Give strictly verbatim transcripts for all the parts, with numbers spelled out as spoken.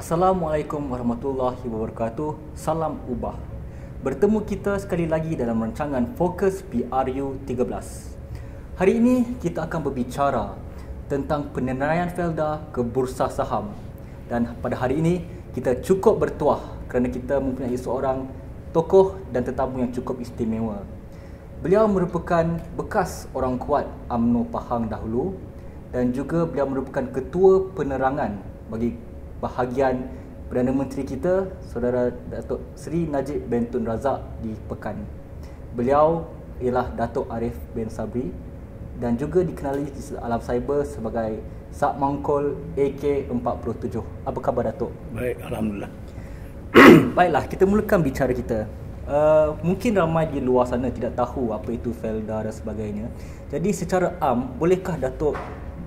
Assalamualaikum warahmatullahi wabarakatuh. Salam Ubah. Bertemu kita sekali lagi dalam rancangan Fokus P R U tiga belas. Hari ini kita akan berbicara tentang penenarian Felda ke Bursa Saham. Dan pada hari ini kita cukup bertuah kerana kita mempunyai seorang tokoh dan tetamu yang cukup istimewa. Beliau merupakan bekas orang kuat UMNO Pahang dahulu dan juga beliau merupakan ketua penerangan bagi bahagian Perdana Menteri kita, Saudara Dato' Seri Najib bin Tun Razak di Pekan. Beliau ialah Dato' Arif bin Sabri dan juga dikenali di alam cyber sebagai Sakmongkol A K empat puluh tujuh. Apa khabar Dato'? Baik, Alhamdulillah. Baiklah, kita mulakan bicara kita. Uh, mungkin ramai di luar sana tidak tahu apa itu Felda dan sebagainya. Jadi secara am, bolehkah Dato'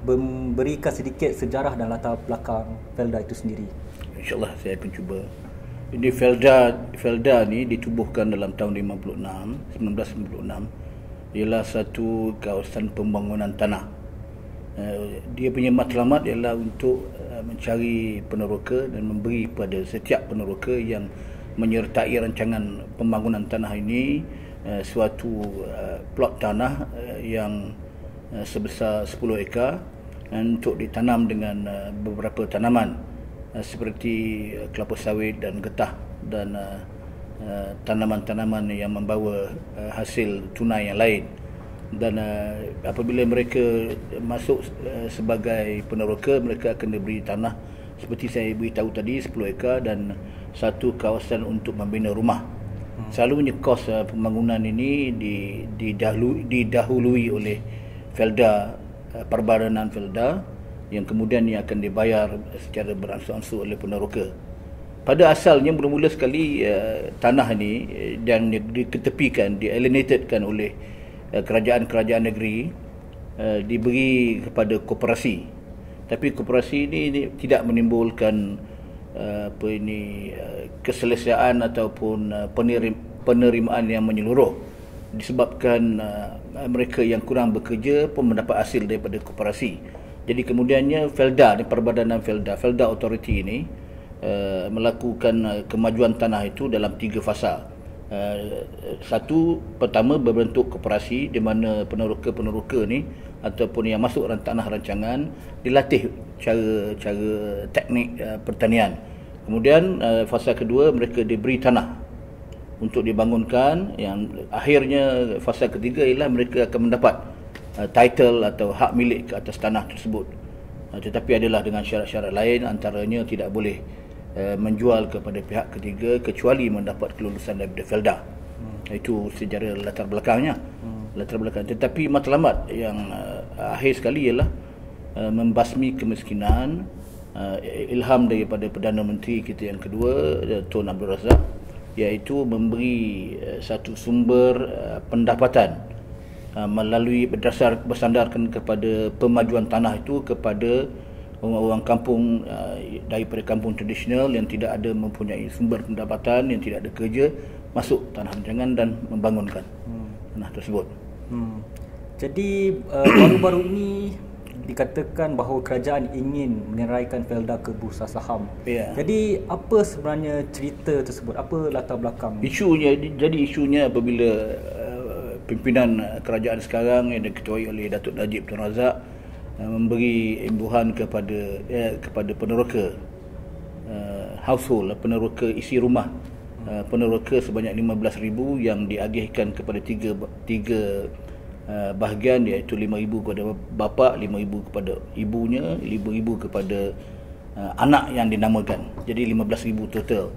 memberikan sedikit sejarah dan latar belakang Felda itu sendiri? InsyaAllah saya akan cuba. Ini Felda Felda ni ditubuhkan dalam tahun lima puluh enam, seribu sembilan ratus lima puluh enam. Ialah satu kawasan pembangunan tanah. Uh, dia punya matlamat ialah untuk uh, mencari peneroka dan memberi kepada setiap peneroka yang menyertai rancangan pembangunan tanah ini uh, suatu uh, plot tanah uh, yang uh, sebesar sepuluh ekar untuk ditanam dengan uh, beberapa tanaman uh, seperti kelapa sawit dan getah dan uh, uh, tanaman-tanaman yang membawa uh, hasil tunai yang lain. Dan uh, apabila mereka masuk uh, sebagai peneroka, mereka akan diberi tanah seperti saya beritahu tadi, sepuluh ekar dan satu kawasan untuk membina rumah. Hmm. Selalunya kos uh, pembangunan ini didahului, didahului oleh Felda, uh, perbadangan Felda yang kemudian ia akan dibayar secara berangsur-angsur oleh peneroka. Pada asalnya bermula sekali uh, tanah ini uh, yang diketepikan, dialienatedkan oleh uh, kerajaan-kerajaan negeri, uh, diberi kepada koperasi. Tapi koperasi ini, ini tidak menimbulkan apa ini keselesaan ataupun penerimaan yang menyeluruh, disebabkan mereka yang kurang bekerja pun mendapat hasil daripada koperasi. Jadi kemudiannya Felda, perbadanan Felda, Felda Authority ini melakukan kemajuan tanah itu dalam tiga fasa. Satu, pertama berbentuk koperasi di mana peneroka-peneroka ni ataupun yang masuk tanah rancangan dilatih cara-cara teknik uh, pertanian. Kemudian uh, fasa kedua mereka diberi tanah untuk dibangunkan. Yang akhirnya fasa ketiga ialah mereka akan mendapat uh, title atau hak milik ke atas tanah tersebut. Uh, tetapi adalah dengan syarat-syarat lain, antaranya tidak boleh uh, menjual kepada pihak ketiga kecuali mendapat kelulusan daripada Felda. Hmm. Itu sejarah latar belakangnya. Hmm. Latar belakang. Tetapi matlamat yang uh, akhir sekali ialah uh, membasmi kemiskinan, uh, ilham daripada Perdana Menteri kita yang kedua, Tun Abdul Razak, iaitu memberi uh, satu sumber uh, pendapatan uh, melalui berdasar bersandarkan kepada pemajuan tanah itu kepada orang-orang kampung, uh, daripada kampung tradisional yang tidak ada mempunyai sumber pendapatan, yang tidak ada kerja, masuk tanah rancangan dan membangunkan hmm. tanah tersebut. Hmm. Jadi uh, baru-baru ini dikatakan bahawa kerajaan ingin meneraikan Felda ke Bursa Saham. Yeah. Jadi apa sebenarnya cerita tersebut? Apa latar belakang? Isunya, jadi isunya apabila uh, pimpinan kerajaan sekarang yang diketuai oleh Datuk Najib Tun Razak uh, memberi imbuhan kepada eh, kepada peneroka uh, household, peneroka isi rumah. Uh, peneroka sebanyak lima belas ribu yang diagihkan kepada tiga, tiga uh, bahagian, iaitu lima ribu kepada bapa, lima ribu kepada ibunya, lima ribu kepada uh, anak yang dinamakan. Jadi lima belas ribu total.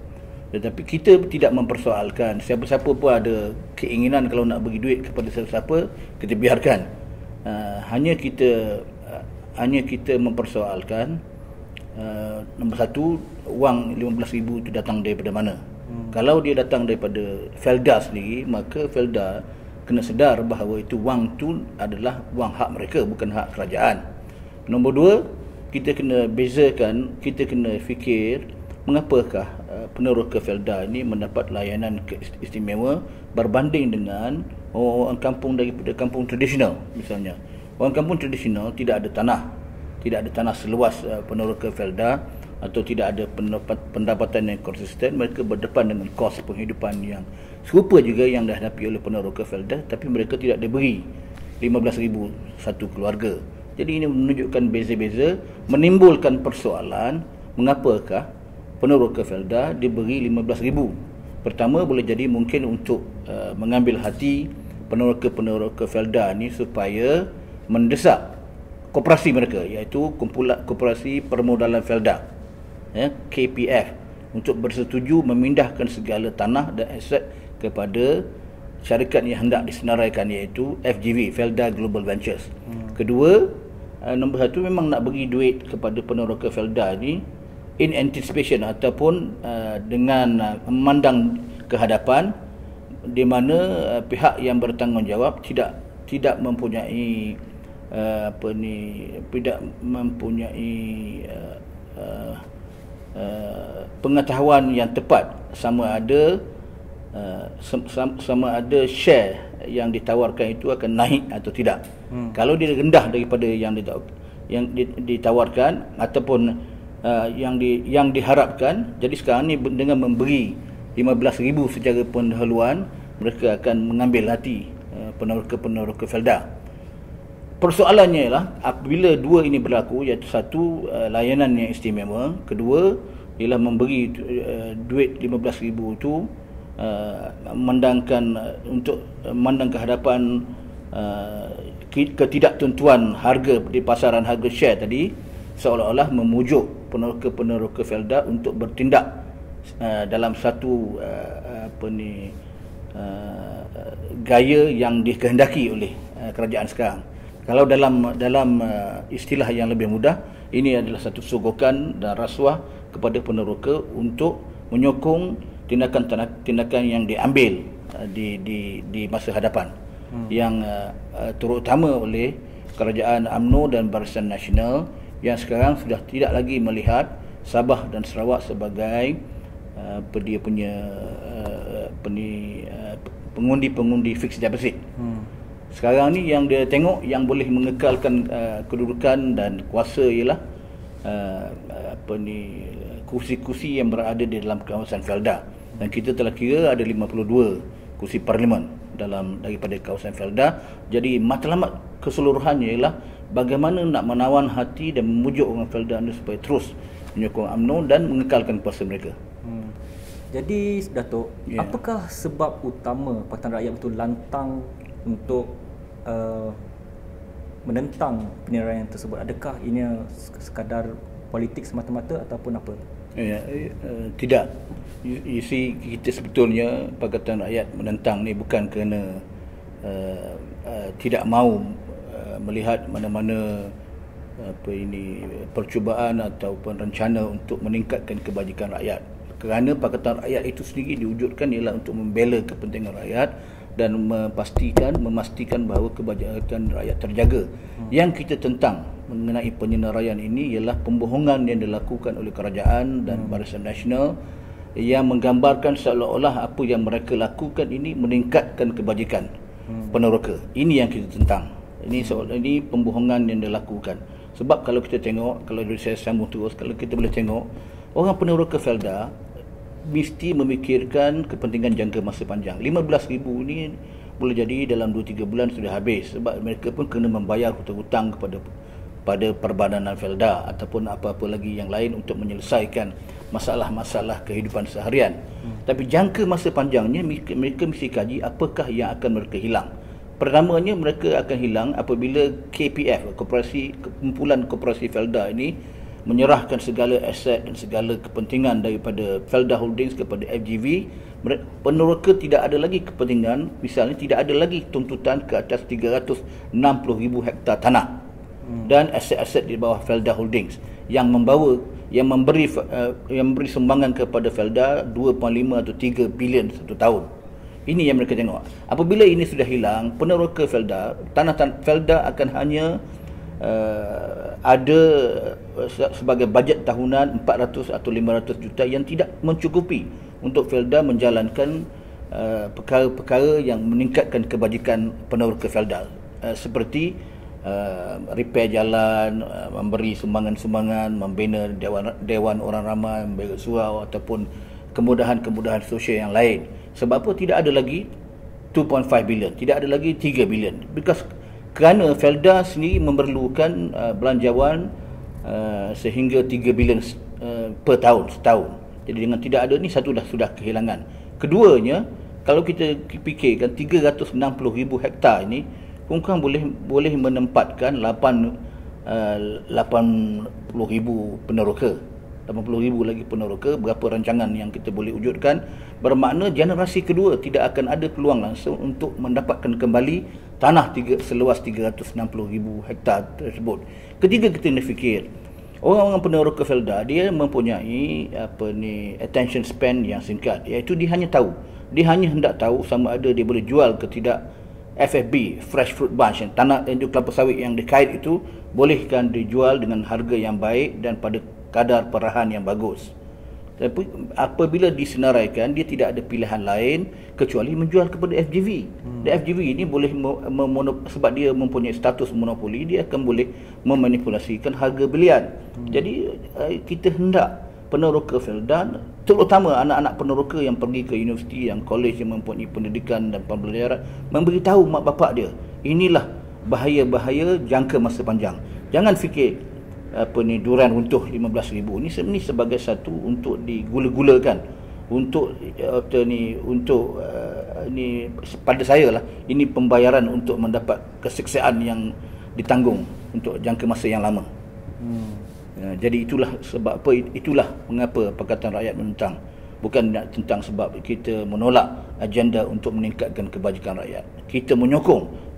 Tetapi kita tidak mempersoalkan. Siapa-siapa pun ada keinginan kalau nak bagi duit kepada siapa-siapa, kita biarkan. Uh, hanya kita uh, hanya kita mempersoalkan uh, nombor satu, wang lima belas ribu itu datang daripada mana. Hmm. Kalau dia datang daripada Felda sendiri, maka Felda kena sedar bahawa itu wang tu adalah wang hak mereka, bukan hak kerajaan. Nombor dua, kita kena bezakan, kita kena fikir mengapakah uh, peneroka Felda ini mendapat layanan istimewa berbanding dengan orang-orang kampung daripada kampung tradisional misalnya. Orang kampung tradisional tidak ada tanah, tidak ada tanah seluas uh, peneroka Felda. atau tidak ada pendapat, pendapatan yang konsisten, mereka berdepan dengan kos penghidupan yang serupa juga yang dihadapi oleh peneroka Felda, tapi mereka tidak diberi lima belas ribu satu keluarga. Jadi ini menunjukkan beza-beza, menimbulkan persoalan mengapakah peneroka Felda diberi lima belas ribu. Pertama, boleh jadi mungkin untuk uh, mengambil hati peneroka-peneroka Felda ni supaya mendesak koperasi mereka, iaitu kumpulan koperasi permodalan Felda, ya, K P F, untuk bersetuju memindahkan segala tanah dan aset kepada syarikat yang hendak disenaraikan, iaitu F G V, Felda Global Ventures. Hmm. Kedua, uh, nombor satu memang nak bagi duit kepada peneroka Felda ini in anticipation ataupun uh, dengan uh, memandang ke hadapan, di mana uh, pihak yang bertanggungjawab tidak tidak mempunyai Uh, apa ni tidak mempunyai uh, uh, uh, pengetahuan yang tepat, sama ada uh, sama, sama ada share yang ditawarkan itu akan naik atau tidak. Hmm. Kalau dia rendah daripada yang yang ditawarkan ataupun uh, yang di yang diharapkan, jadi sekarang ni dengan memberi lima belas ribu secara pendahuluan, mereka akan mengambil hati uh, peneroka-peneroka Felda. Persoalannya ialah apabila dua ini berlaku, iaitu satu, uh, layanan yang istimewa, kedua ialah memberi uh, duit lima belas ribu itu uh, memandangkan uh, untuk uh, memandang ke hadapan uh, ketidaktentuan harga di pasaran harga share tadi, seolah-olah memujuk peneroka-peneroka Felda untuk bertindak uh, dalam satu uh, apa ni uh, gaya yang dikehendaki oleh uh, kerajaan sekarang. Kalau dalam dalam uh, istilah yang lebih mudah, ini adalah satu sogokan dan rasuah kepada peneroka untuk menyokong tindakan-tindakan yang diambil uh, di, di di masa hadapan, hmm. yang uh, uh, terutama oleh kerajaan U M N O dan Barisan Nasional yang sekarang sudah tidak lagi melihat Sabah dan Sarawak sebagai uh, dia punya uh, pengundi-pengundi fixed deposit. Hmm. Sekarang ni yang dia tengok yang boleh mengekalkan uh, kedudukan dan kuasa ialah uh, apa ni kursi-kursi yang berada di dalam kawasan Felda, dan kita telah kira ada lima puluh dua kursi parlimen dalam daripada kawasan Felda. Jadi matlamat keseluruhannya ialah bagaimana nak menawan hati dan memujuk orang Felda ini supaya terus menyokong U M N O dan mengekalkan kuasa mereka. Hmm. Jadi Dato', yeah. apakah sebab utama Pakatan Rakyat itu lantang untuk uh, menentang penilaian tersebut? Adakah ini sekadar politik semata-mata ataupun apa? Ya, uh, tidak. You, you see, kita sebetulnya Pakatan Rakyat menentang ni bukan kerana uh, uh, tidak mahu uh, melihat mana-mana apa ini percubaan ataupun rencana untuk meningkatkan kebajikan rakyat. Kerana Pakatan Rakyat itu sendiri diwujudkan ialah untuk membela kepentingan rakyat dan memastikan memastikan bahawa kebajikan rakyat terjaga. Hmm. Yang kita tentang mengenai penyenaraian ini ialah pembohongan yang dilakukan oleh kerajaan dan hmm. Barisan Nasional yang menggambarkan seolah-olah apa yang mereka lakukan ini meningkatkan kebajikan hmm. peneroka. Ini yang kita tentang. Ini seolah ini pembohongan yang dilakukan. Sebab kalau kita tengok, kalau saya sambung terus, kalau kita boleh tengok, orang peneroka Felda mesti memikirkan kepentingan jangka masa panjang. lima belas ribu ni boleh jadi dalam dua tiga bulan sudah habis, sebab mereka pun kena membayar hutang-hutang kepada pada perbadanan Felda ataupun apa-apa lagi yang lain untuk menyelesaikan masalah-masalah kehidupan seharian. Hmm. Tapi jangka masa panjangnya mereka, mereka mesti kaji apakah yang akan mereka hilang. Pertamanya, mereka akan hilang apabila K P F, koperasi kumpulan koperasi Felda ini menyerahkan segala aset dan segala kepentingan daripada Felda Holdings kepada F G V. Peneroka tidak ada lagi kepentingan, misalnya tidak ada lagi tuntutan ke atas tiga ratus enam puluh ribu hektar tanah hmm. dan aset-aset di bawah Felda Holdings yang membawa yang memberi uh, yang memberi sumbangan kepada Felda dua perpuluhan lima atau tiga bilion satu tahun. Ini yang mereka tengok. Apabila ini sudah hilang, peneroka Felda, tanah-tanah Felda akan hanya Uh, ada uh, sebagai bajet tahunan empat ratus atau lima ratus juta yang tidak mencukupi untuk Felda menjalankan perkara-perkara uh, yang meningkatkan kebajikan peneroka Felda, uh, seperti uh, repair jalan, uh, memberi sumbangan-sumbangan, membina dewan, dewan orang ramai, memberi surau ataupun kemudahan-kemudahan sosial yang lain. Sebab apa tidak ada lagi dua perpuluhan lima bilion, tidak ada lagi tiga bilion? Because kerana Felda sendiri memerlukan uh, belanjawan uh, sehingga tiga bilion uh, per tahun setahun. Jadi dengan tidak ada ni, satu dah sudah kehilangan. Keduanya, kalau kita fikirkan tiga ratus enam puluh ribu hektar ini kurang boleh boleh menempatkan lapan puluh ribu peneroka, lapan puluh ribu lagi peneroka, berapa rancangan yang kita boleh wujudkan. Bermakna generasi kedua tidak akan ada peluang langsung untuk mendapatkan kembali tanah tiga, seluas tiga ratus enam puluh ribu hektar tersebut. Ketiga, kita nak fikir orang-orang peneroka Felda, dia mempunyai apa ni attention span yang singkat, iaitu dia hanya tahu, dia hanya hendak tahu sama ada dia boleh jual ke tidak F F B, fresh fruit bunch, yang tanah dan kelapa sawit yang dikait itu bolehkan dijual dengan harga yang baik dan pada kadar perahan yang bagus. Tapi apabila disenaraikan, dia tidak ada pilihan lain kecuali menjual kepada F G V. Hmm. Dan F G V ini boleh memonop, sebab dia mempunyai status monopoli, dia akan boleh memanipulasikan harga belian. Hmm. Jadi kita hendak peneroka Felda, terutama anak-anak peneroka yang pergi ke universiti, yang college, yang mempunyai pendidikan dan pembelajaran, memberitahu mak bapak dia, inilah bahaya-bahaya jangka masa panjang. Jangan fikir apa ni durian runtuh lima belas ribu ni, ini sebagai satu untuk digula-gulakan, untuk apa ni untuk uh, ni pada saya lah, ini pembayaran untuk mendapat keseksaan yang ditanggung untuk jangka masa yang lama. Hmm. Uh, jadi itulah sebab apa, itulah mengapa Pakatan Rakyat menentang, bukan nak tentang sebab kita menolak agenda untuk meningkatkan kebajikan rakyat. Kita menyokong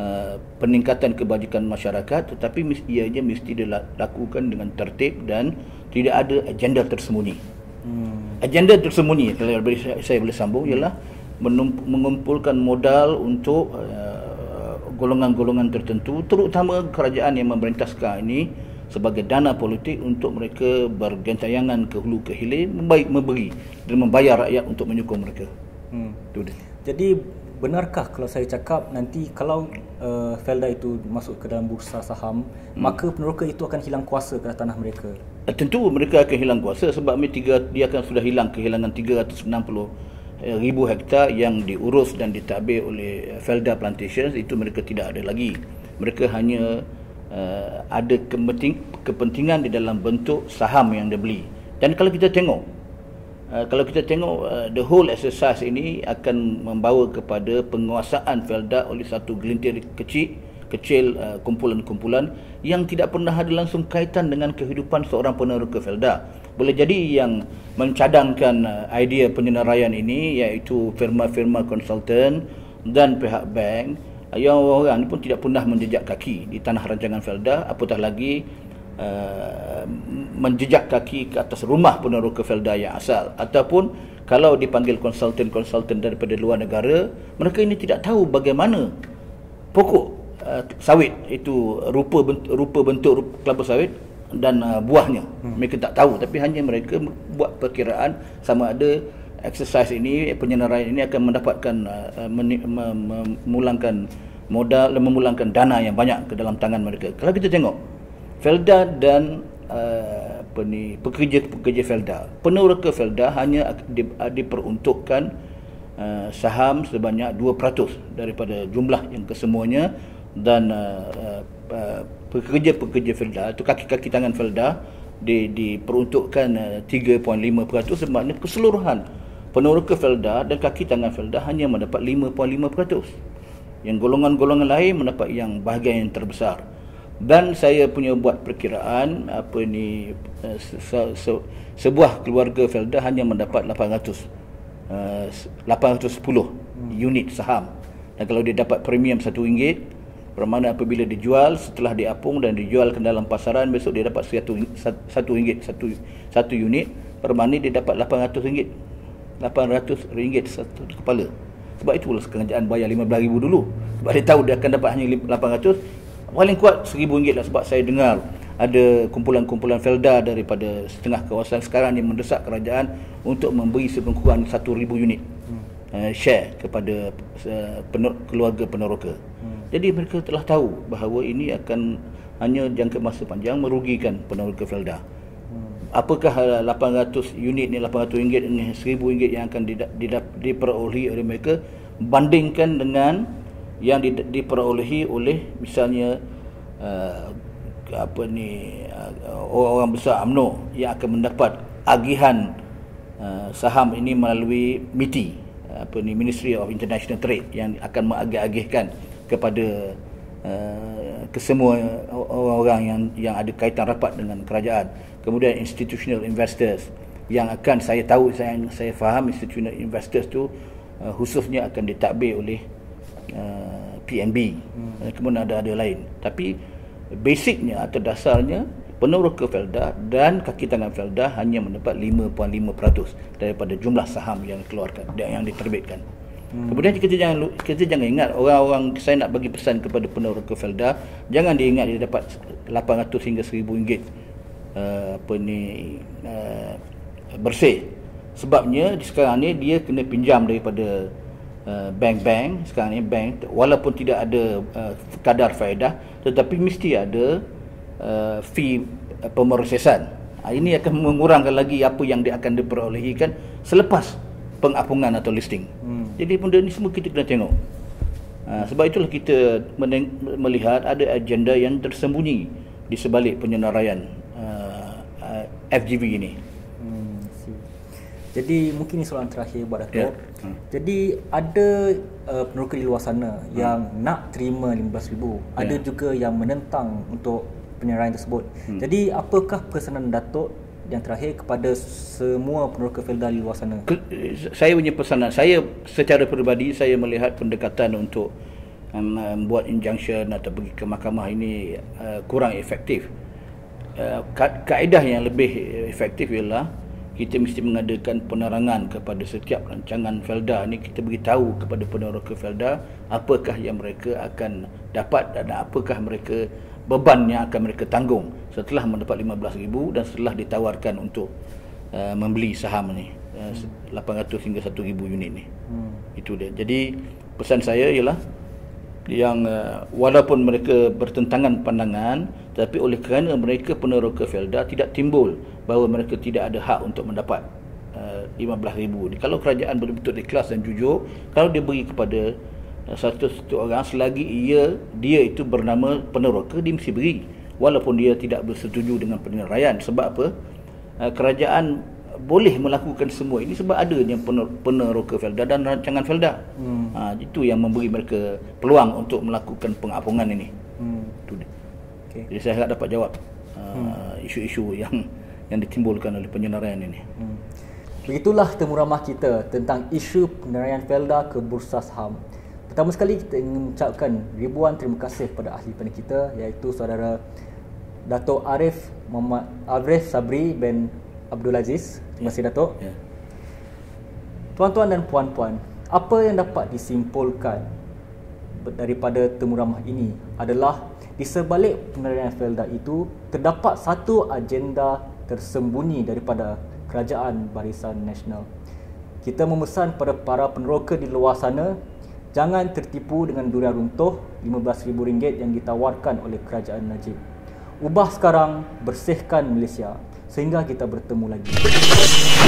Uh, peningkatan kebajikan masyarakat, tetapi ianya mesti dilakukan dengan tertib dan tidak ada agenda tersembunyi. Hmm. Agenda tersembunyi, kalau saya boleh sambung, ialah mengumpulkan modal untuk golongan-golongan uh, tertentu, terutama kerajaan yang memerintah sekarang ini, sebagai dana politik untuk mereka bergentayangan ke hulu ke hilir, membaik memberi dan membayar rakyat untuk menyokong mereka. Hmm. Itu dia. Jadi benarkah kalau saya cakap nanti kalau uh, Felda itu masuk ke dalam bursa saham, hmm. maka peneroka itu akan hilang kuasa ke tanah mereka? Tentu mereka akan hilang kuasa, sebab tiga, dia akan sudah hilang kehilangan tiga ratus enam puluh ribu hektar yang diurus dan ditabir oleh Felda Plantations. Itu mereka tidak ada lagi. Mereka hanya uh, ada kepenting, kepentingan di dalam bentuk saham yang dia beli. Dan kalau kita tengok, Uh, kalau kita tengok uh, the whole exercise ini akan membawa kepada penguasaan Felda oleh satu gelintir kecil kecil kumpulan-kumpulan uh, yang tidak pernah ada langsung kaitan dengan kehidupan seorang peneroka Felda. Boleh jadi yang mencadangkan uh, idea penyenaraian ini iaitu firma-firma konsultan dan pihak bank, uh, yang orang-orang pun tidak pernah menjejak kaki di tanah rancangan Felda, apatah lagi Uh, menjejak kaki ke atas rumah peneroka Felda yang asal. Ataupun kalau dipanggil konsultan-konsultan daripada luar negara, mereka ini tidak tahu bagaimana pokok uh, sawit itu, rupa bentuk, rupa bentuk rupa kelapa sawit dan uh, buahnya. Hmm. Mereka tak tahu, tapi hanya mereka buat perkiraan sama ada exercise ini, penyenaraian ini akan mendapatkan uh, meni, mem, memulangkan modal, memulangkan dana yang banyak ke dalam tangan mereka. Kalau kita tengok Felda dan uh, apa ni, pekerja-pekerja Felda, peneroka Felda hanya di, diperuntukkan uh, saham sebanyak dua peratus daripada jumlah yang kesemuanya, dan uh, uh, pekerja-pekerja Felda itu, kaki-kaki tangan Felda di, diperuntukkan uh, tiga perpuluhan lima peratus, sebenarnya keseluruhan peneroka Felda dan kaki tangan Felda hanya mendapat lima perpuluhan lima peratus. Yang golongan-golongan lain mendapat yang bahagian yang terbesar. Dan saya punya buat perkiraan apa ni, se se sebuah keluarga Felda hanya mendapat lapan ratus lapan ratus sepuluh unit saham. Dan kalau dia dapat premium satu ringgit, bermakna apabila dijual, setelah diapung dan dijual ke dalam pasaran, besok dia dapat satu ringgit satu satu unit, bermakna dia dapat lapan ratus ringgit. lapan ratus ringgit satu kepala. Sebab itulah kerajaan bayar lima belas ribu dulu. Sebab dia tahu dia akan dapat hanya lapan ratus. Paling kuat seribu ringgit lah, sebab saya dengar ada kumpulan-kumpulan Felda daripada setengah kawasan sekarang yang mendesak kerajaan untuk memberi sekurang-kurang satu ribu unit hmm. uh, share kepada uh, pener keluarga peneroka. Hmm. Jadi mereka telah tahu bahawa ini akan hanya jangka masa panjang merugikan penerka Felda. Apakah lapan ratus unit ni, lapan ratus ringgit dengan seribu ringgit yang akan diperolehi oleh mereka, bandingkan dengan yang diperolehi oleh misalnya uh, apa ni uh, orang-orang besar U M N O yang akan mendapat agihan uh, saham ini melalui MITI, apa ni Ministry of International Trade, yang akan mengagih-agihkan kepada uh, kesemua orang-orang yang yang ada kaitan rapat dengan kerajaan. Kemudian institutional investors yang akan, saya tahu, saya saya faham institutional investors tu uh, khususnya akan ditadbir oleh uh, P N B. Hmm. Kemudian ada ada lain. Tapi basicnya atau dasarnya peneroka Felda dan kaki tangan Felda hanya mendapat lima perpuluhan lima peratus daripada jumlah saham yang dikeluarkan yang diterbitkan. Hmm. Kemudian kita jangan kita jangan ingat, orang-orang, saya nak bagi pesan kepada peneroka Felda, jangan diingat dia dapat lapan ratus hingga seribu ringgit Uh, apa ni uh, bersih, sebabnya sekarang ni dia kena pinjam daripada uh, bank-bank. Sekarang ni bank walaupun tidak ada uh, kadar faedah, tetapi mesti ada uh, fee uh, pemrosesan. Uh, ini akan mengurangkan lagi apa yang dia akan diperolehikan selepas pengapungan atau listing. Hmm. Jadi benda ni semua kita kena tengok. Uh, sebab itulah kita melihat ada agenda yang tersembunyi di sebalik penyenaraian F G V ini. Hmm, jadi mungkin ini soalan terakhir buat Dato'. Yeah. Hmm. Jadi ada uh, peneroka di luar sana hmm. yang nak terima lima belas ribu ringgit, yeah. ada juga yang menentang untuk penyeraian tersebut. Hmm. Jadi apakah pesanan Dato' yang terakhir kepada semua peneroka Felda di luar sana? Ke, saya punya pesanan, saya secara peribadi saya melihat pendekatan untuk um, buat injunction atau pergi ke mahkamah ini uh, kurang efektif. Uh, ka kaedah yang lebih efektif ialah kita mesti mengadakan penerangan kepada setiap rancangan Felda ni. Kita beritahu kepada peneroka Felda apakah yang mereka akan dapat dan apakah mereka beban yang akan mereka tanggung setelah mendapat lima belas ribu ringgit dan setelah ditawarkan untuk uh, membeli saham ni uh, lapan ratus hingga seribu unit ni. Hmm. Itu dia. Jadi pesan saya ialah yang uh, walaupun mereka bertentangan pandangan, tapi oleh kerana mereka peneroka Felda, tidak timbul bahawa mereka tidak ada hak untuk mendapat uh, lima belas ribu ringgit. Kalau kerajaan betul-betul ikhlas dan jujur, kalau dia beri kepada uh, satu satu orang, selagi ia dia itu bernama peneroka, dia mesti beri walaupun dia tidak bersetuju dengan penyeraian. Sebab apa? Uh, kerajaan boleh melakukan semua ini sebab adanya peneroka Felda dan rancangan Felda. Hmm. Ha, itu yang memberi mereka peluang untuk melakukan pengapungan ini. Hmm. Itu dia. Okay. Jadi saya harap dapat jawab isu-isu uh, hmm. yang yang ditimbulkan oleh penyenaraian ini. Hmm. Begitulah temu ramah kita tentang isu penyenaraian Felda ke bursa saham. Pertama sekali kita ingin mengucapkan ribuan terima kasih kepada ahli pandai kita, iaitu saudara Dato' Arif Muhammad Arif Sabri bin Abdul Aziz. Terima kasih Dato'. Ya. Tuan-tuan dan puan-puan, apa yang dapat disimpulkan daripada temu ramah ini adalah di sebalik penerimaan Felda itu terdapat satu agenda tersembunyi daripada kerajaan Barisan Nasional. Kita memesan kepada para peneroka di luar sana, jangan tertipu dengan durian runtuh lima belas ribu ringgit yang ditawarkan oleh kerajaan Najib. Ubah sekarang, bersihkan Malaysia. Sehingga kita bertemu lagi.